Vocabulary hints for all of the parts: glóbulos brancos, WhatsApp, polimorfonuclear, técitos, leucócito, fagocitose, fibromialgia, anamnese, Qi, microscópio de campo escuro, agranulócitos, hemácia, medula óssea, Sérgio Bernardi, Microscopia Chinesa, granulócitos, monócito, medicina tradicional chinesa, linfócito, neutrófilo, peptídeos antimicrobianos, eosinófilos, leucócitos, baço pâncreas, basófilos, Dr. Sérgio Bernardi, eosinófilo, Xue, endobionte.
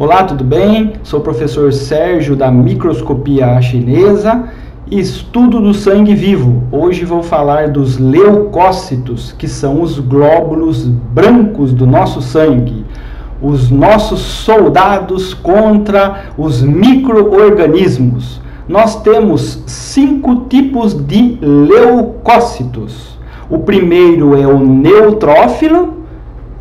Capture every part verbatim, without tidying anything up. Olá, tudo bem? Sou o professor Sérgio da Microscopia Chinesa, estudo do sangue vivo. Hoje vou falar dos leucócitos, que são os glóbulos brancos do nosso sangue, os nossos soldados contra os micro-organismos. Nós temos cinco tipos de leucócitos. O primeiro é o neutrófilo,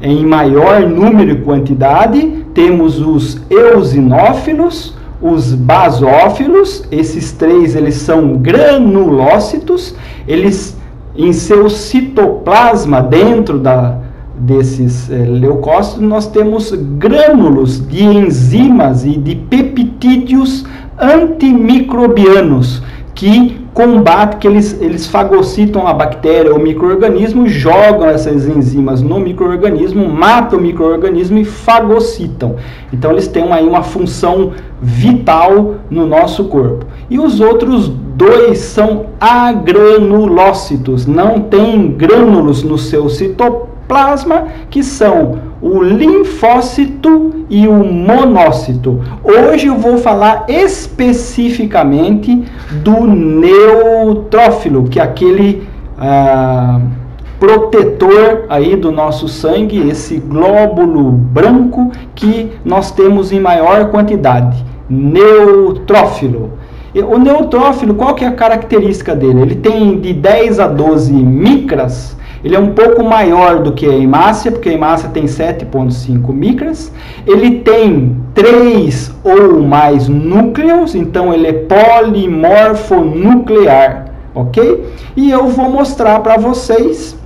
em maior número e quantidade. Temos os eosinófilos, os basófilos, esses três eles são granulócitos, eles em seu citoplasma, dentro da, desses eh, leucócitos, nós temos grânulos de enzimas e de peptídeos antimicrobianos, que combate, que eles, eles fagocitam a bactéria ou micro-organismo, jogam essas enzimas no micro-organismo, matam o micro-organismo e fagocitam. Então eles têm aí uma função vital no nosso corpo. E os outros dois são agranulócitos, não tem grânulos no seu citoplasma, que são o linfócito e o monócito. Hoje eu vou falar especificamente do neutrófilo, que é aquele ah, protetor aí do nosso sangue, esse glóbulo branco que nós temos em maior quantidade, neutrófilo. O neutrófilo, qual que é a característica dele? Ele tem de dez a doze micras. Ele é um pouco maior do que a hemácia, porque a hemácia tem sete vírgula cinco micras. Ele tem três ou mais núcleos, então ele é polimorfonuclear, ok? E eu vou mostrar para vocês,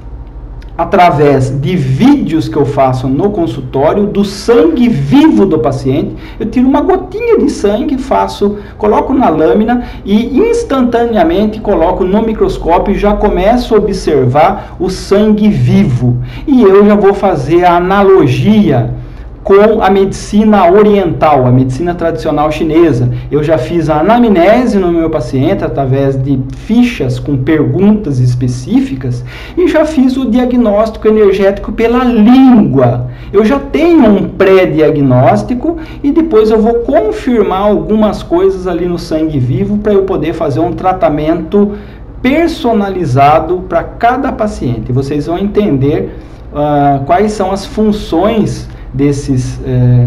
através de vídeos que eu faço no consultório, do sangue vivo do paciente. Eu tiro uma gotinha de sangue, faço, coloco na lâmina e instantaneamente coloco no microscópio e já começo a observar o sangue vivo. E eu já vou fazer a analogia com a medicina oriental, a medicina tradicional chinesa. Eu já fiz a anamnese no meu paciente através de fichas com perguntas específicas e já fiz o diagnóstico energético pela língua. Eu já tenho um pré-diagnóstico e depois eu vou confirmar algumas coisas ali no sangue vivo para eu poder fazer um tratamento personalizado para cada paciente. Vocês vão entender uh, quais são as funções desses eh,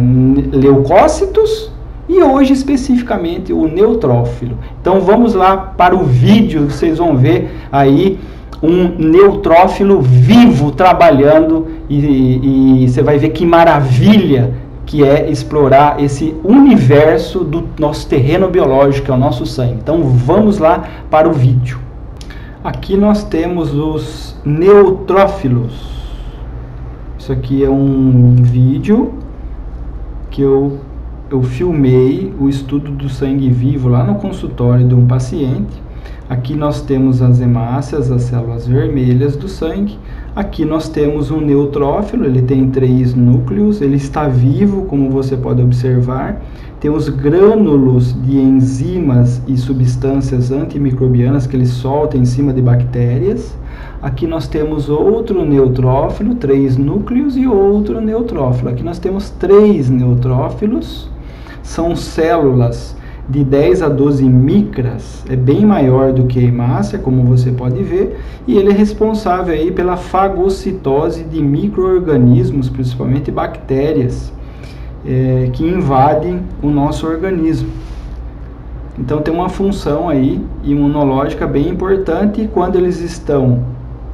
leucócitos e hoje especificamente o neutrófilo. Então vamos lá para o vídeo, vocês vão ver aí um neutrófilo vivo trabalhando e, e você vai ver que maravilha que é explorar esse universo do nosso terreno biológico, que é o nosso sangue. Então vamos lá para o vídeo. Aqui nós temos os neutrófilos. Isso aqui é um vídeo que eu, eu filmei o estudo do sangue vivo lá no consultório de um paciente. Aqui nós temos as hemácias, as células vermelhas do sangue. Aqui nós temos um neutrófilo, ele tem três núcleos, ele está vivo, como você pode observar. Tem os grânulos de enzimas e substâncias antimicrobianas que ele solta em cima de bactérias. Aqui nós temos outro neutrófilo, três núcleos e outro neutrófilo. Aqui nós temos três neutrófilos, são células de dez a doze micras, é bem maior do que a hemácia, como você pode ver, e ele é responsável aí pela fagocitose de micro-organismos, principalmente bactérias, é, que invadem o nosso organismo. Então tem uma função aí imunológica bem importante, e quando eles estão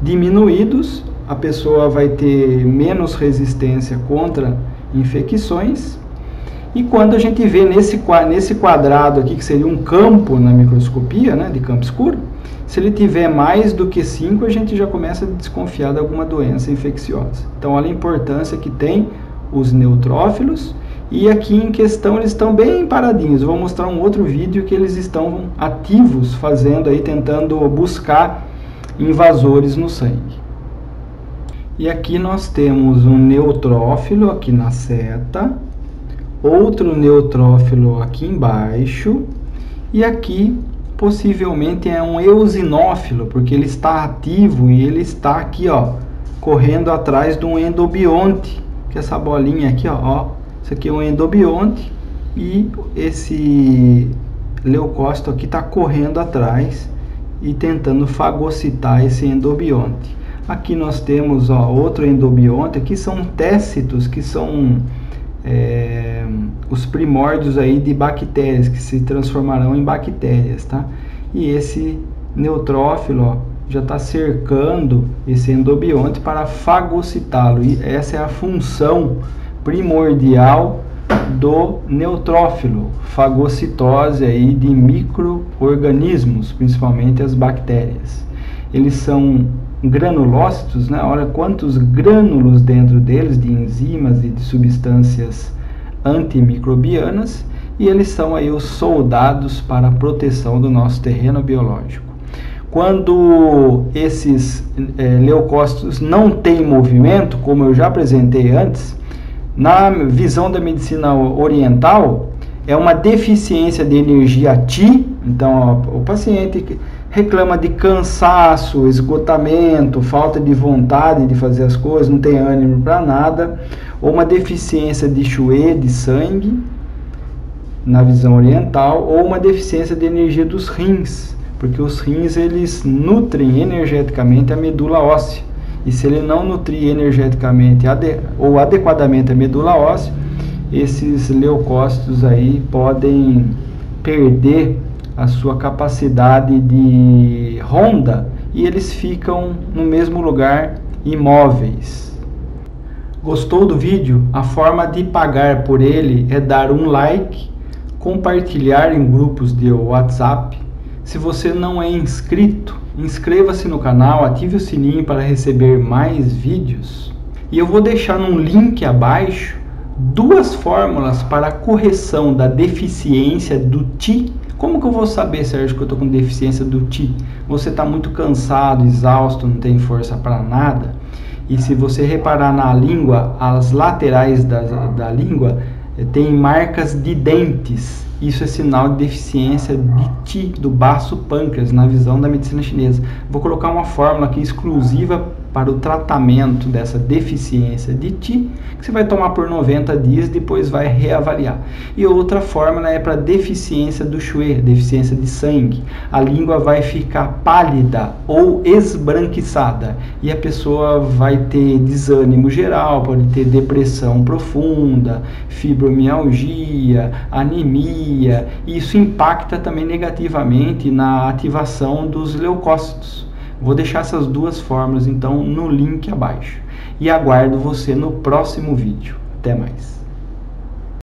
diminuídos, a pessoa vai ter menos resistência contra infecções. E quando a gente vê nesse, nesse quadrado aqui, que seria um campo na microscopia, né, de campo escuro, se ele tiver mais do que cinco, a gente já começa a desconfiar de alguma doença infecciosa. Então olha a importância que tem os neutrófilos. E aqui em questão eles estão bem paradinhos. Eu vou mostrar um outro vídeo que eles estão ativos, fazendo aí, tentando buscar invasores no sangue. E aqui nós temos um neutrófilo aqui na seta, outro neutrófilo aqui embaixo, e aqui possivelmente é um eosinófilo, porque ele está ativo e ele está aqui, ó, correndo atrás de um endobionte, que é essa bolinha aqui, ó, ó, Isso aqui é um endobionte e esse leucócito aqui está correndo atrás e tentando fagocitar esse endobionte. Aqui nós temos, ó, outro endobionte, aqui são técitos, que são é, os primórdios aí de bactérias, que se transformarão em bactérias, tá? E esse neutrófilo, ó, já está cercando esse endobionte para fagocitá-lo. E essa é a função primordial do neutrófilo, fagocitose aí de micro-organismos, principalmente as bactérias. Eles são granulócitos, né? Olha quantos grânulos dentro deles, de enzimas e de substâncias antimicrobianas, e eles são aí os soldados para a proteção do nosso terreno biológico. Quando esses é, leucócitos não têm movimento, como eu já apresentei antes, na visão da medicina oriental, é uma deficiência de energia Qi. Então, ó, o paciente reclama de cansaço, esgotamento, falta de vontade de fazer as coisas, não tem ânimo para nada, ou uma deficiência de Xue, de sangue, na visão oriental, ou uma deficiência de energia dos rins, porque os rins eles nutrem energeticamente a medula óssea. E se ele não nutrir energeticamente ou adequadamente a medula óssea, esses leucócitos aí podem perder a sua capacidade de ronda e eles ficam no mesmo lugar, imóveis. Gostou do vídeo? A forma de pagar por ele é dar um like, compartilhar em grupos de WhatsApp. Se você não é inscrito, inscreva-se no canal, ative o sininho para receber mais vídeos. E eu vou deixar num link abaixo duas fórmulas para a correção da deficiência do Qi. Como que eu vou saber, Sérgio, que eu estou com deficiência do Qi? Você está muito cansado, exausto, não tem força para nada. E se você reparar na língua, as laterais da, da língua tem marcas de dentes. Isso é sinal de deficiência de Qi, do baço pâncreas, na visão da medicina chinesa. Vou colocar uma fórmula aqui exclusiva para o tratamento dessa deficiência de Qi, que você vai tomar por noventa dias, depois vai reavaliar. E outra fórmula é para deficiência do Xue, deficiência de sangue. A língua vai ficar pálida ou esbranquiçada e a pessoa vai ter desânimo geral, pode ter depressão profunda, fibromialgia, anemia. Isso impacta também negativamente na ativação dos leucócitos. Vou deixar essas duas fórmulas então no link abaixo. E aguardo você no próximo vídeo. Até mais.